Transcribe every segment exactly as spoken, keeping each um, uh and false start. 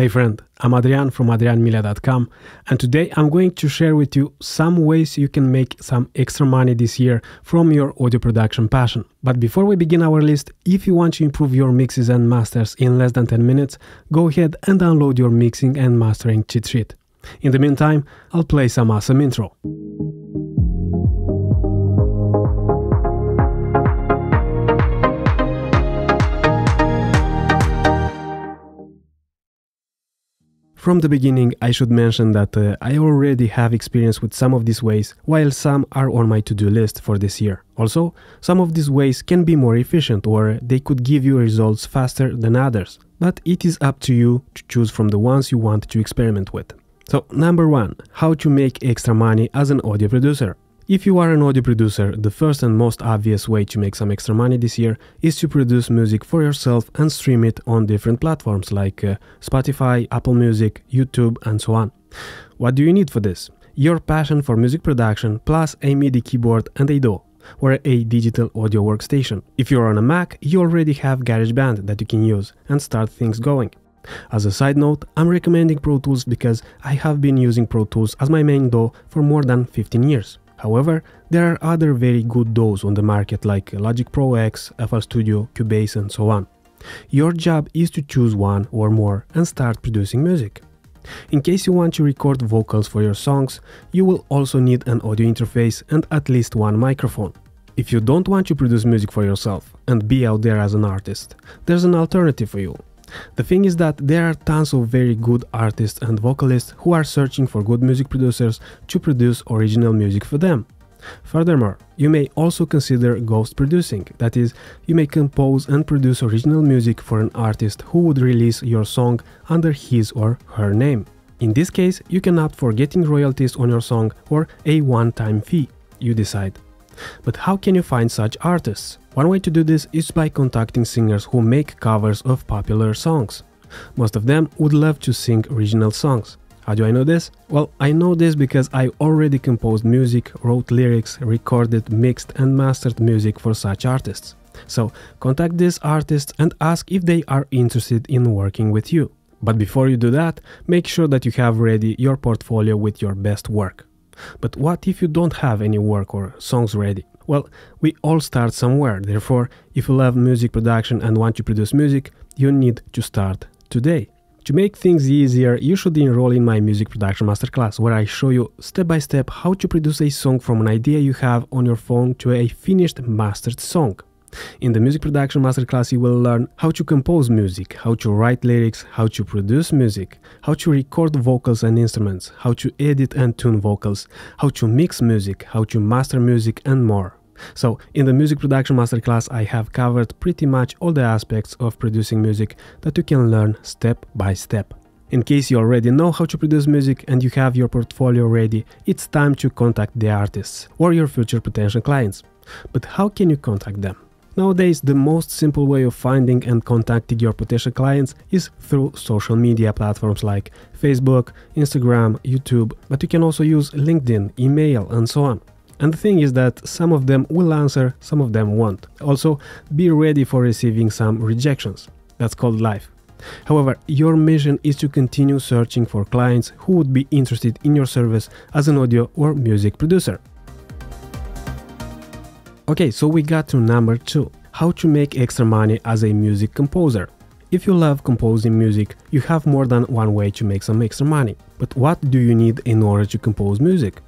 Hey friend, I'm Adrian from Adrian Milea dot com, and today I'm going to share with you some ways you can make some extra money this year from your audio production passion. But before we begin our list, if you want to improve your mixes and masters in less than ten minutes, go ahead and download your mixing and mastering cheat sheet. In the meantime, I'll play some awesome intro. From the beginning, I should mention that uh, I already have experience with some of these ways, while some are on my to-do list for this year. Also, some of these ways can be more efficient or they could give you results faster than others, but it is up to you to choose from the ones you want to experiment with. So, number one, how to make extra money as an audio producer. If you are an audio producer, the first and most obvious way to make some extra money this year is to produce music for yourself and stream it on different platforms like uh, Spotify, Apple Music, YouTube, and so on. What do you need for this? Your passion for music production plus a MIDI keyboard and a D A W, or a digital audio workstation. If you're on a Mac, you already have GarageBand that you can use and start things going. As a side note, I'm recommending Pro Tools because I have been using Pro Tools as my main D A W for more than fifteen years. However, there are other very good D A Ws on the market like Logic Pro X, F L Studio, Cubase, and so on. Your job is to choose one or more and start producing music. In case you want to record vocals for your songs, you will also need an audio interface and at least one microphone. If you don't want to produce music for yourself and be out there as an artist, there's an alternative for you. The thing is that there are tons of very good artists and vocalists who are searching for good music producers to produce original music for them. Furthermore, you may also consider ghost producing, that is, you may compose and produce original music for an artist who would release your song under his or her name. In this case, you can opt for getting royalties on your song or a one-time fee, you decide. But how can you find such artists? One way to do this is by contacting singers who make covers of popular songs. Most of them would love to sing original songs. How do I know this? Well, I know this because I already composed music, wrote lyrics, recorded, mixed and mastered music for such artists. So, contact these artists and ask if they are interested in working with you. But before you do that, make sure that you have ready your portfolio with your best work. But what if you don't have any work or songs ready? Well, we all start somewhere, therefore, if you love music production and want to produce music, you need to start today. To make things easier, you should enroll in my Music Production Masterclass, where I show you step by step how to produce a song from an idea you have on your phone to a finished mastered song. In the Music Production Masterclass, you will learn how to compose music, how to write lyrics, how to produce music, how to record vocals and instruments, how to edit and tune vocals, how to mix music, how to master music, and more. So, in the Music Production Masterclass, I have covered pretty much all the aspects of producing music that you can learn step by step. In case you already know how to produce music and you have your portfolio ready, it's time to contact the artists or your future potential clients. But how can you contact them? Nowadays, the most simple way of finding and contacting your potential clients is through social media platforms like Facebook, Instagram, YouTube, but you can also use LinkedIn, email, and so on. And the thing is that some of them will answer, some of them won't. Also, be ready for receiving some rejections. That's called life. However, your mission is to continue searching for clients who would be interested in your service as an audio or music producer. Okay, so we got to number two, how to make extra money as a music composer. If you love composing music, you have more than one way to make some extra money. But what do you need in order to compose music?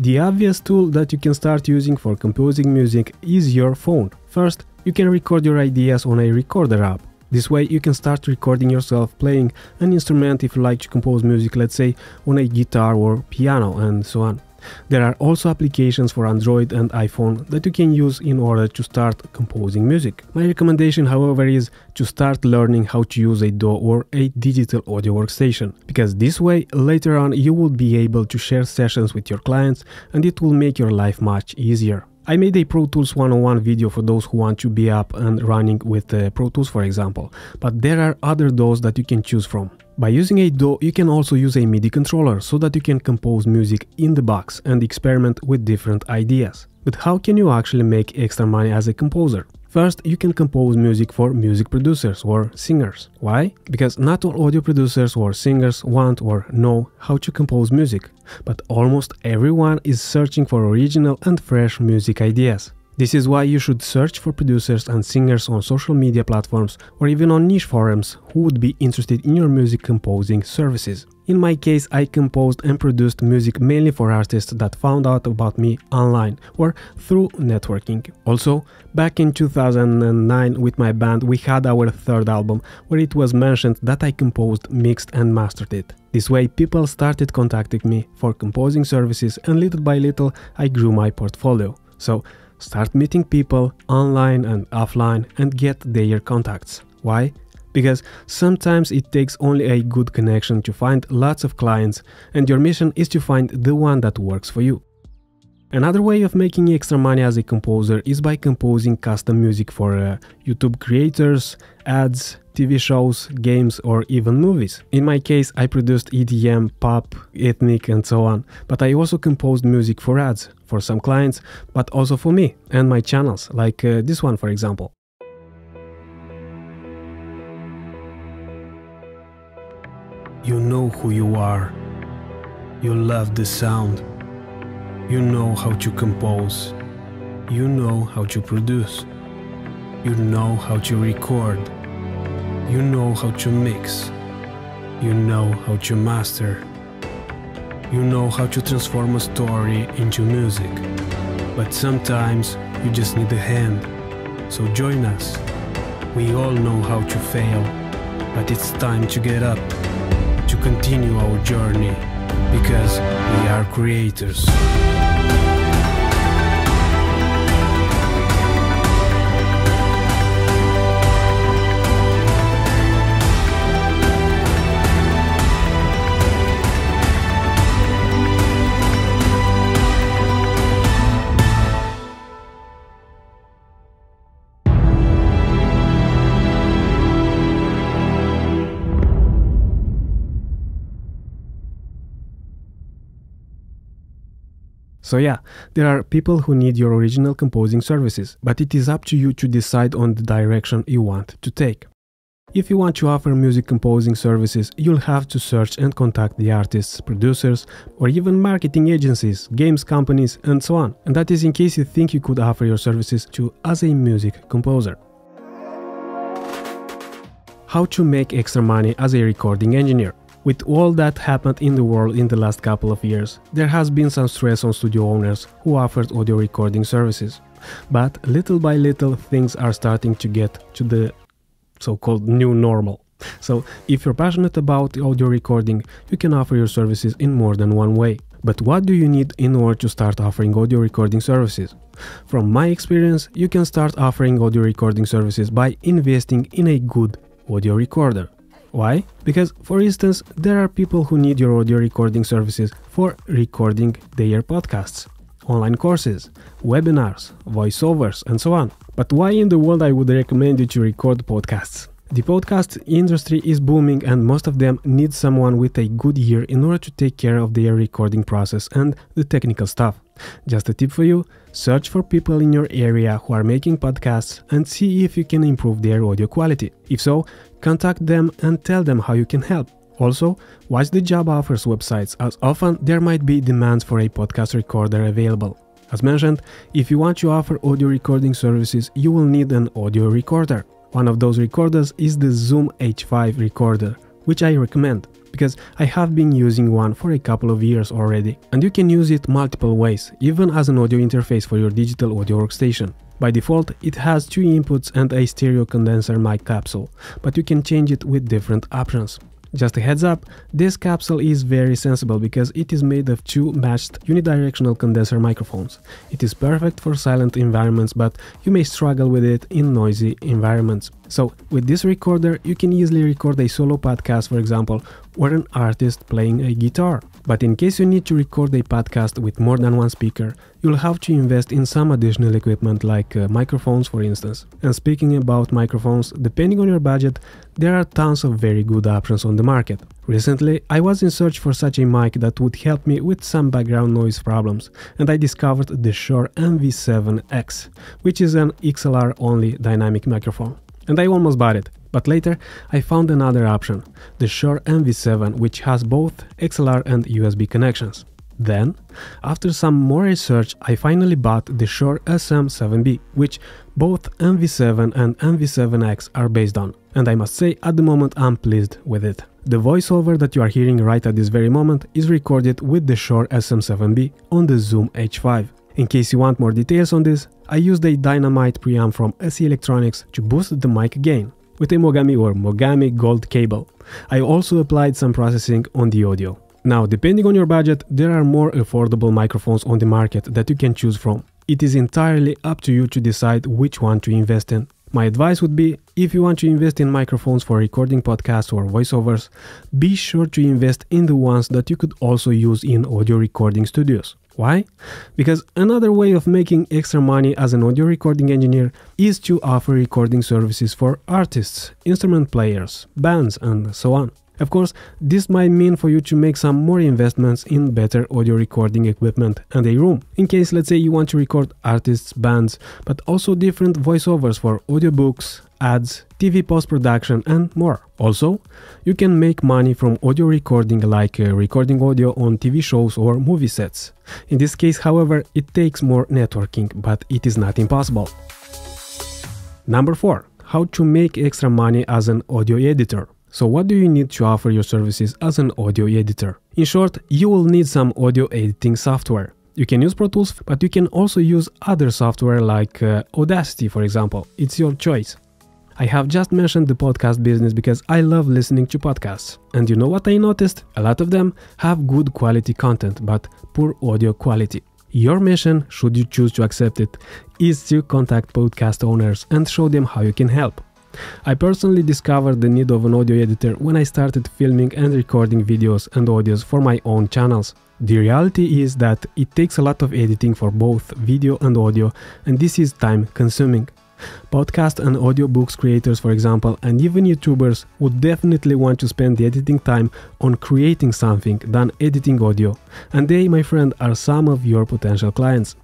The obvious tool that you can start using for composing music is your phone. First, you can record your ideas on a recorder app. This way you can start recording yourself playing an instrument if you like to compose music, let's say, on a guitar or piano and so on. There are also applications for Android and iPhone that you can use in order to start composing music. My recommendation, however, is to start learning how to use a D A W or a digital audio workstation, because this way, later on, you will be able to share sessions with your clients and it will make your life much easier. I made a Pro Tools one oh one video for those who want to be up and running with uh, Pro Tools, for example, but there are other D A Ws that you can choose from. By using a D A W, you can also use a MIDI controller so that you can compose music in the box and experiment with different ideas. But how can you actually make extra money as a composer? First, you can compose music for music producers or singers. Why? Because not all audio producers or singers want or know how to compose music, but almost everyone is searching for original and fresh music ideas. This is why you should search for producers and singers on social media platforms or even on niche forums who would be interested in your music composing services. In my case, I composed and produced music mainly for artists that found out about me online or through networking. Also, back in two thousand nine with my band, we had our third album where it was mentioned that I composed, mixed and mastered it. This way, people started contacting me for composing services and little by little, I grew my portfolio. So, start meeting people online and offline and get their contacts. Why? Because sometimes it takes only a good connection to find lots of clients, and your mission is to find the one that works for you. Another way of making extra money as a composer is by composing custom music for uh, YouTube creators, ads, T V shows, games or even movies. In my case, I produced E D M, pop, ethnic and so on, but I also composed music for ads, for some clients, but also for me and my channels, like uh, this one for example. You know who you are. You love the sound. You know how to compose. You know how to produce. You know how to record. You know how to mix. You know how to master. You know how to transform a story into music. But sometimes you just need a hand. So join us. We all know how to fail, but it's time to get up. To continue our journey, because we are creators. So yeah, there are people who need your original composing services, but it is up to you to decide on the direction you want to take. If you want to offer music composing services, you'll have to search and contact the artists, producers, or even marketing agencies, games companies, and so on. And that is in case you think you could offer your services to as a music composer. How to make extra money as a recording engineer? With all that happened in the world in the last couple of years, there has been some stress on studio owners who offered audio recording services. But little by little, things are starting to get to the so-called new normal. So, if you're passionate about audio recording, you can offer your services in more than one way. But what do you need in order to start offering audio recording services? From my experience, you can start offering audio recording services by investing in a good audio recorder. Why? Because, for instance, there are people who need your audio recording services for recording their podcasts, online courses, webinars, voiceovers, and so on. But why in the world I would recommend you to record podcasts? The podcast industry is booming and most of them need someone with a good ear in order to take care of their recording process and the technical stuff. Just a tip for you, search for people in your area who are making podcasts and see if you can improve their audio quality. If so, contact them and tell them how you can help. Also, watch the job offers websites, as often there might be demands for a podcast recorder available. As mentioned, if you want to offer audio recording services, you will need an audio recorder. One of those recorders is the Zoom H five recorder, which I recommend, because I have been using one for a couple of years already. And you can use it multiple ways, even as an audio interface for your digital audio workstation. By default, it has two inputs and a stereo condenser mic capsule, but you can change it with different options. Just a heads up, this capsule is very sensible because it is made of two matched unidirectional condenser microphones. It is perfect for silent environments, but you may struggle with it in noisy environments. So, with this recorder, you can easily record a solo podcast, for example, or an artist playing a guitar. But in case you need to record a podcast with more than one speaker, you'll have to invest in some additional equipment like uh, microphones, for instance. And speaking about microphones, depending on your budget, there are tons of very good options on the market. Recently, I was in search for such a mic that would help me with some background noise problems, and I discovered the Shure M V seven X, which is an X L R-only dynamic microphone. And I almost bought it, but later I found another option, the Shure M V seven, which has both X L R and U S B connections. Then, after some more research, I finally bought the Shure S M seven B, which both M V seven and M V seven X are based on, and I must say at the moment I'm pleased with it. The voiceover that you are hearing right at this very moment is recorded with the Shure S M seven B on the Zoom H five. In case you want more details on this, I used a dynamite preamp from S E Electronics to boost the mic gain with a Mogami or Mogami gold cable. I also applied some processing on the audio. Now, depending on your budget, there are more affordable microphones on the market that you can choose from. It is entirely up to you to decide which one to invest in. My advice would be, if you want to invest in microphones for recording podcasts or voiceovers, be sure to invest in the ones that you could also use in audio recording studios. Why? Because another way of making extra money as an audio recording engineer is to offer recording services for artists, instrument players, bands, and so on. Of course, this might mean for you to make some more investments in better audio recording equipment and a room, in case, let's say, you want to record artists, bands, but also different voiceovers for audiobooks, ads, T V post-production and more. Also, you can make money from audio recording like uh, recording audio on T V shows or movie sets. In this case, however, it takes more networking, but it is not impossible. Number four. How to make extra money as an audio editor. So what do you need to offer your services as an audio editor? In short, you will need some audio editing software. You can use Pro Tools, but you can also use other software like uh, Audacity, for example. It's your choice. I have just mentioned the podcast business because I love listening to podcasts. And you know what I noticed? A lot of them have good quality content, but poor audio quality. Your mission, should you choose to accept it, is to contact podcast owners and show them how you can help. I personally discovered the need of an audio editor when I started filming and recording videos and audios for my own channels. The reality is that it takes a lot of editing for both video and audio, and this is time consuming. Podcast and audiobooks creators, for example, and even YouTubers would definitely want to spend the editing time on creating something than editing audio, and they, my friend, are some of your potential clients.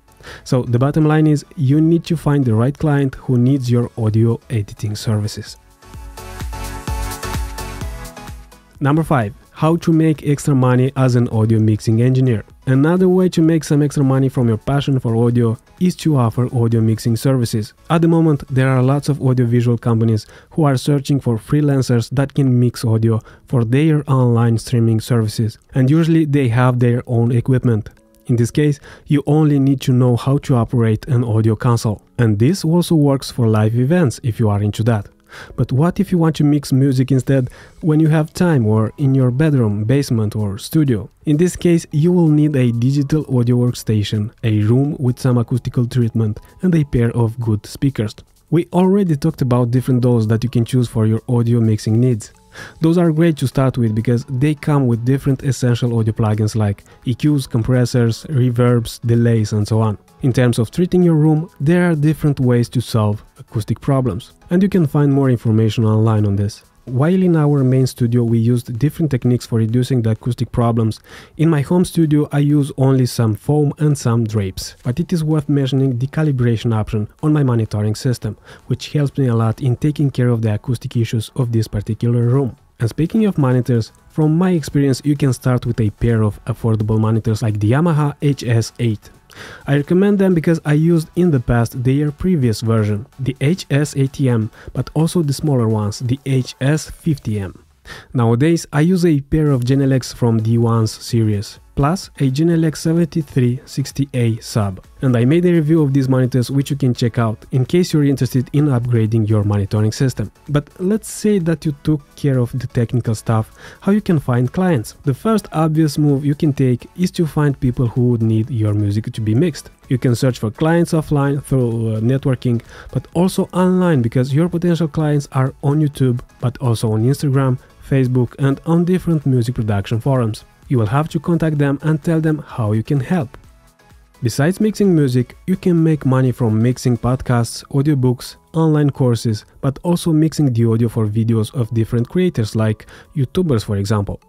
So the bottom line is, you need to find the right client who needs your audio editing services. Number five. How to make extra money as an audio mixing engineer. Another way to make some extra money from your passion for audio is to offer audio mixing services. At the moment, there are lots of audiovisual companies who are searching for freelancers that can mix audio for their online streaming services, and usually they have their own equipment. In this case, you only need to know how to operate an audio console. And this also works for live events if you are into that. But what if you want to mix music instead when you have time or in your bedroom, basement or studio? In this case, you will need a digital audio workstation, a room with some acoustical treatment and a pair of good speakers. We already talked about different D A Ws that you can choose for your audio mixing needs. Those are great to start with because they come with different essential audio plugins like E Qs, compressors, reverbs, delays and so on. In terms of treating your room, there are different ways to solve acoustic problems, and you can find more information online on this. While in our main studio we used different techniques for reducing the acoustic problems, in my home studio I use only some foam and some drapes. But it is worth mentioning the calibration option on my monitoring system, which helps me a lot in taking care of the acoustic issues of this particular room. And speaking of monitors, from my experience you can start with a pair of affordable monitors like the Yamaha H S eight. I recommend them because I used in the past their previous version, the H S eighty M, but also the smaller ones, the H S fifty M. Nowadays I use a pair of Genelecs from the ones series, plus a Genelec seventy-three sixty A sub. And I made a review of these monitors which you can check out in case you're interested in upgrading your monitoring system. But let's say that you took care of the technical stuff, how you can find clients. The first obvious move you can take is to find people who would need your music to be mixed. You can search for clients offline through uh, networking, but also online because your potential clients are on YouTube, but also on Instagram, Facebook and on different music production forums. you will have to contact them and tell them how you can help. Besides mixing music, you can make money from mixing podcasts, audiobooks, online courses, but also mixing the audio for videos of different creators like YouTubers, for example.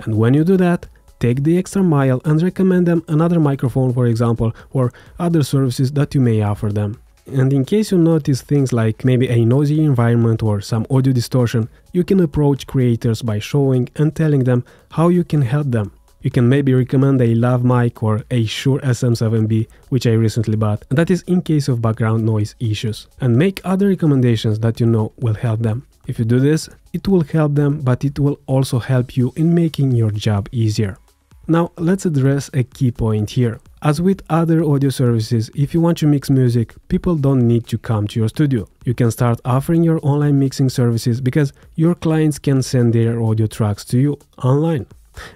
And when you do that, take the extra mile and recommend them another microphone, for example, or other services that you may offer them. And in case you notice things like maybe a noisy environment or some audio distortion, you can approach creators by showing and telling them how you can help them. You can maybe recommend a lav mic or a Shure S M seven B, which I recently bought, and that is in case of background noise issues. And make other recommendations that you know will help them. If you do this, it will help them, but it will also help you in making your job easier. Now let's address a key point here. As with other audio services, if you want to mix music, people don't need to come to your studio. You can start offering your online mixing services because your clients can send their audio tracks to you online.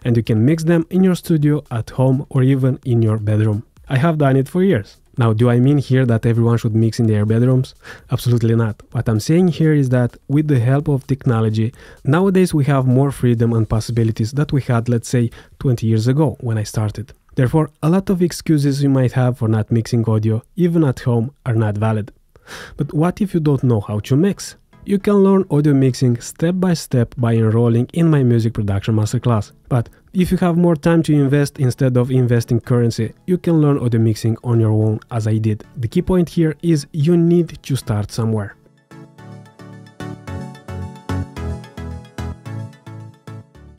And you can mix them in your studio, at home, or even in your bedroom. I have done it for years. Now, do I mean here that everyone should mix in their bedrooms? Absolutely not. What I'm saying here is that with the help of technology, nowadays we have more freedom and possibilities that we had, let's say, twenty years ago when I started. Therefore, a lot of excuses you might have for not mixing audio, even at home, are not valid. But what if you don't know how to mix? You can learn audio mixing step by step by enrolling in my Music Production Masterclass. But if you have more time to invest instead of investing currency, you can learn audio mixing on your own as I did. The key point here is you need to start somewhere.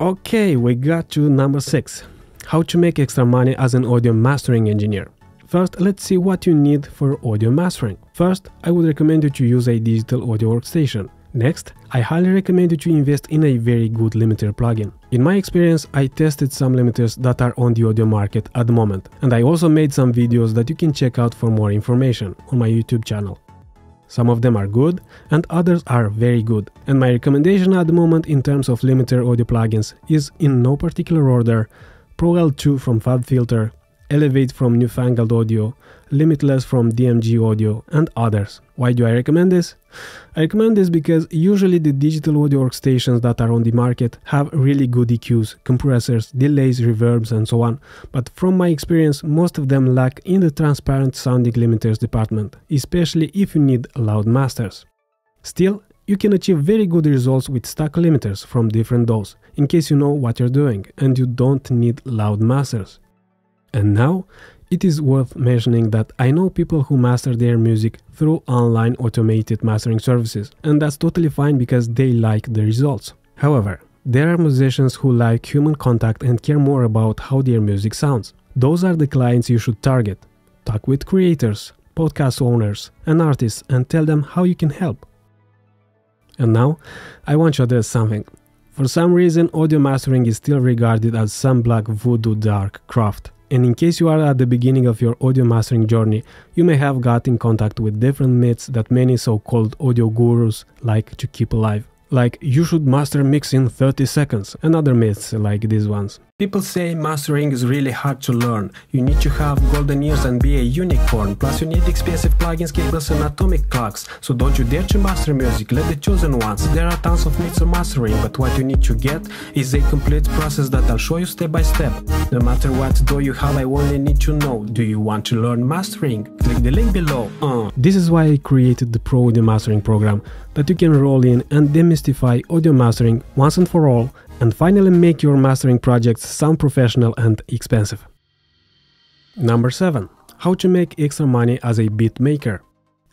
Okay, we got to number six. How to make extra money as an audio mastering engineer. First, let's see what you need for audio mastering. First, I would recommend you to use a digital audio workstation. Next, I highly recommend you to invest in a very good limiter plugin. In my experience, I tested some limiters that are on the audio market at the moment, and I also made some videos that you can check out for more information on my YouTube channel. Some of them are good, and others are very good. And my recommendation at the moment in terms of limiter audio plugins is, in no particular order, Pro L two from FabFilter, Elevate from Newfangled Audio, Limitless from D M G Audio, and others. Why do I recommend this? I recommend this because usually the digital audio workstations that are on the market have really good E Qs, compressors, delays, reverbs, and so on, but from my experience most of them lack in the transparent sounding limiters department, especially if you need loud masters. Still, you can achieve very good results with stack limiters from different D A Ws, in case you know what you're doing and you don't need loud masters. And now, it is worth mentioning that I know people who master their music through online automated mastering services, and that's totally fine because they like the results. However, there are musicians who like human contact and care more about how their music sounds. Those are the clients you should target. Talk with creators, podcast owners, and artists and tell them how you can help. And now, I want to address something. For some reason, audio mastering is still regarded as some black voodoo dark craft. And in case you are at the beginning of your audio mastering journey, you may have got in contact with different myths that many so-called audio gurus like to keep alive. Like, you should master mix in thirty seconds, and other myths like these ones. People say mastering is really hard to learn, you need to have golden ears and be a unicorn, plus you need expensive plugins, cables and atomic clocks, so don't you dare to master music, let the chosen ones. There are tons of mixer mastering, but what you need to get is a complete process that I'll show you step by step. No matter what D A W you have, I only need to know, do you want to learn mastering? Click the link below. Uh. This is why I created the Pro Audio Mastering program, that you can roll in and demystify audio mastering once and for all, and finally make your mastering projects sound professional and expensive. Number seven. How to make extra money as a beat maker.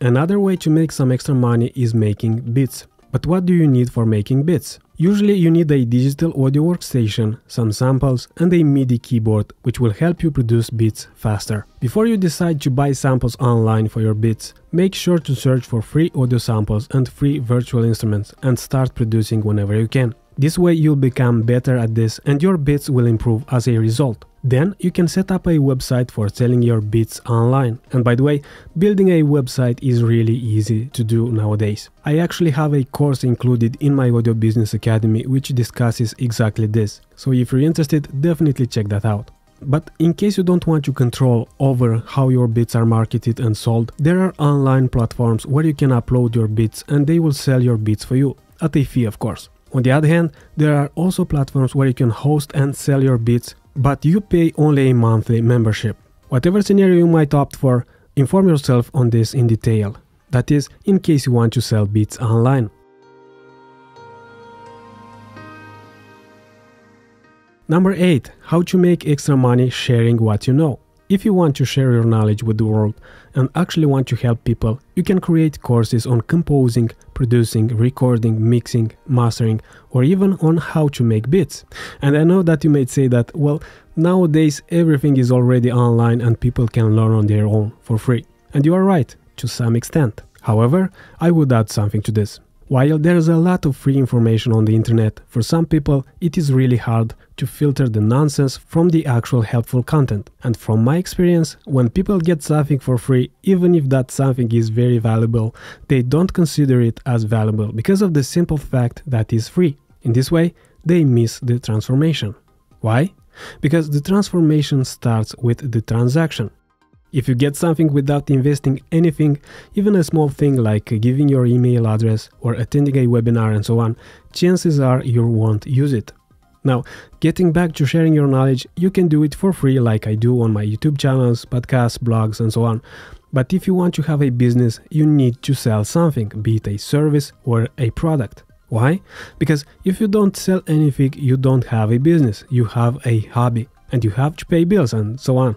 Another way to make some extra money is making beats. But what do you need for making beats? Usually you need a digital audio workstation, some samples, and a MIDI keyboard, which will help you produce beats faster. Before you decide to buy samples online for your beats, make sure to search for free audio samples and free virtual instruments and start producing whenever you can. This way you'll become better at this and your beats will improve as a result. Then you can set up a website for selling your beats online. And by the way, building a website is really easy to do nowadays. I actually have a course included in my Audio Business Academy which discusses exactly this. So if you're interested, definitely check that out. But in case you don't want to control over how your beats are marketed and sold, there are online platforms where you can upload your beats and they will sell your beats for you, at a fee of course. On the other hand, there are also platforms where you can host and sell your beats, but you pay only a monthly membership. Whatever scenario you might opt for, inform yourself on this in detail. That is, in case you want to sell beats online. Number eight. How to make extra money sharing what you know. If you want to share your knowledge with the world and actually want to help people, you can create courses on composing, producing, recording, mixing, mastering, or even on how to make beats. And I know that you may say that, well, nowadays everything is already online and people can learn on their own for free. And you are right, to some extent. However, I would add something to this. While there is a lot of free information on the internet, for some people it is really hard to filter the nonsense from the actual helpful content. And from my experience, when people get something for free, even if that something is very valuable, they don't consider it as valuable because of the simple fact that it is free. In this way, they miss the transformation. Why? Because the transformation starts with the transaction. If you get something without investing anything, even a small thing like giving your email address or attending a webinar and so on, chances are you won't use it. Now, getting back to sharing your knowledge, you can do it for free like I do on my YouTube channels, podcasts, blogs and so on. But if you want to have a business, you need to sell something, be it a service or a product. Why? Because if you don't sell anything, you don't have a business, you have a hobby and you have to pay bills and so on.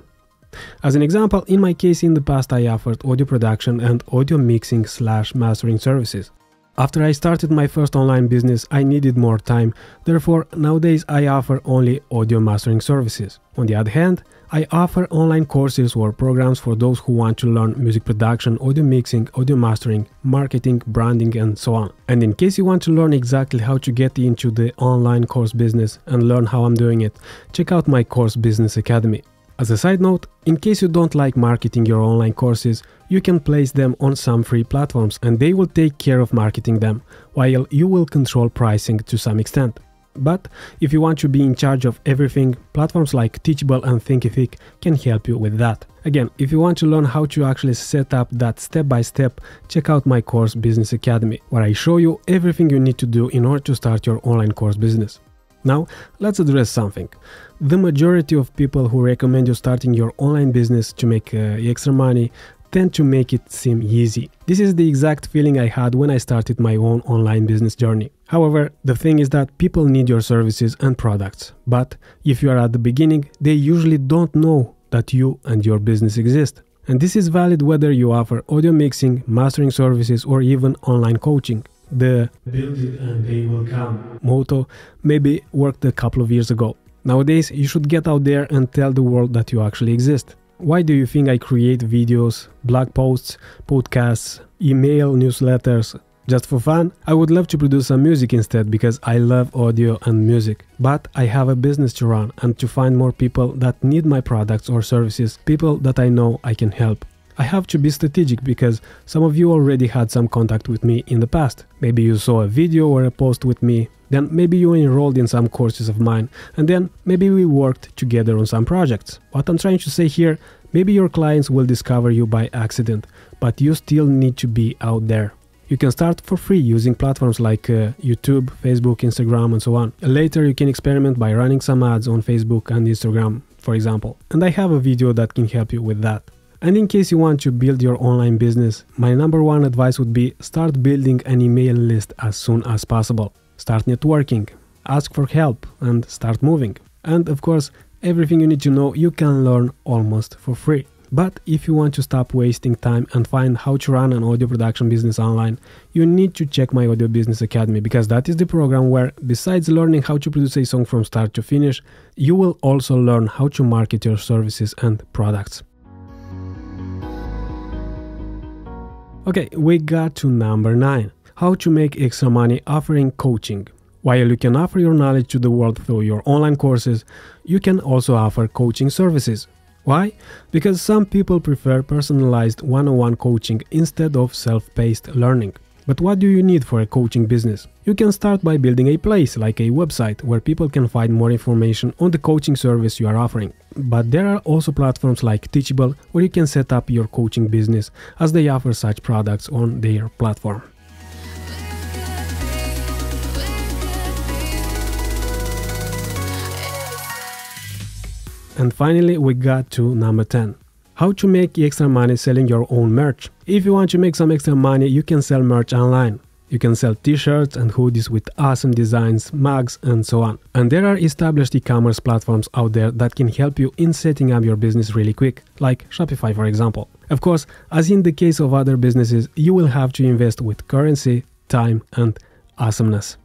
As an example, in my case in the past I offered audio production and audio mixing slash mastering services. After I started my first online business, I needed more time, therefore nowadays I offer only audio mastering services. On the other hand, I offer online courses or programs for those who want to learn music production, audio mixing, audio mastering, marketing, branding and so on. And in case you want to learn exactly how to get into the online course business and learn how I'm doing it, check out my Course Business Academy. As a side note, in case you don't like marketing your online courses, you can place them on some free platforms and they will take care of marketing them, while you will control pricing to some extent. But if you want to be in charge of everything, platforms like Teachable and Thinkific can help you with that. Again, if you want to learn how to actually set up that step by step, check out my Course Business Academy, where I show you everything you need to do in order to start your online course business. Now, let's address something. The majority of people who recommend you starting your online business to make uh, extra money tend to make it seem easy. This is the exact feeling I had when I started my own online business journey. However, the thing is that people need your services and products, but if you are at the beginning, they usually don't know that you and your business exist. And this is valid whether you offer audio mixing, mastering services, or even online coaching. The "build it and they will come" motto maybe worked a couple of years ago. Nowadays, you should get out there and tell the world that you actually exist. Why do you think I create videos, blog posts, podcasts, email newsletters? Just for fun? I would love to produce some music instead because I love audio and music. But I have a business to run and to find more people that need my products or services, people that I know I can help. I have to be strategic because some of you already had some contact with me in the past. Maybe you saw a video or a post with me, then maybe you enrolled in some courses of mine, and then maybe we worked together on some projects. What I'm trying to say here, maybe your clients will discover you by accident, but you still need to be out there. You can start for free using platforms like uh, YouTube, Facebook, Instagram and so on. Later you can experiment by running some ads on Facebook and Instagram, for example. And I have a video that can help you with that. And in case you want to build your online business, my number one advice would be start building an email list as soon as possible. Start networking, ask for help and start moving. And of course, everything you need to know you can learn almost for free. But if you want to stop wasting time and find how to run an audio production business online, you need to check my Audio Business Academy, because that is the program where, besides learning how to produce a song from start to finish, you will also learn how to market your services and products. Okay, we got to number nine. How to make extra money offering coaching. While you can offer your knowledge to the world through your online courses, you can also offer coaching services. Why? Because some people prefer personalized one-on-one coaching instead of self-paced learning. But what do you need for a coaching business? You can start by building a place, like a website, where people can find more information on the coaching service you are offering. But there are also platforms like Teachable where you can set up your coaching business, as they offer such products on their platform. And finally, we got to number ten. How to make extra money selling your own merch. If you want to make some extra money, you can sell merch online. You can sell t-shirts and hoodies with awesome designs, mugs and so on. And there are established e-commerce platforms out there that can help you in setting up your business really quick, like Shopify for example. Of course, as in the case of other businesses, you will have to invest with currency, time and awesomeness.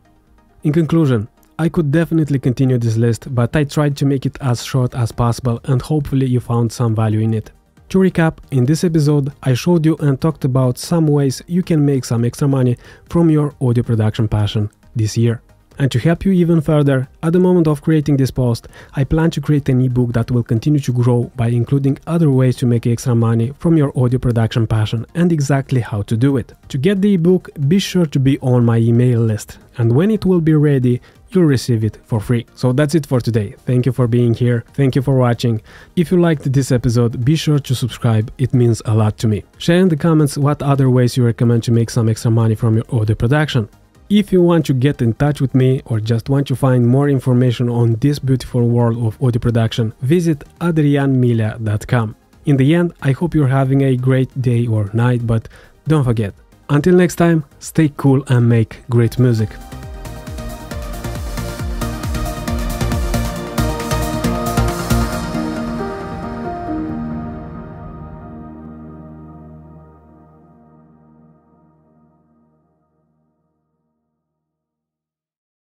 In conclusion, I could definitely continue this list, but I tried to make it as short as possible and hopefully you found some value in it. To recap, in this episode, I showed you and talked about some ways you can make some extra money from your audio production passion this year. And to help you even further, at the moment of creating this post, I plan to create an ebook that will continue to grow by including other ways to make extra money from your audio production passion and exactly how to do it. To get the ebook, be sure to be on my email list, and when it will be ready, you'll receive it for free. So that's it for today. Thank you for being here. Thank you for watching. If you liked this episode, be sure to subscribe. It means a lot to me. Share in the comments what other ways you recommend to make some extra money from your audio production. If you want to get in touch with me or just want to find more information on this beautiful world of audio production, visit Adrian Milea dot com. In the end, I hope you're having a great day or night, but don't forget, until next time, stay cool and make great music.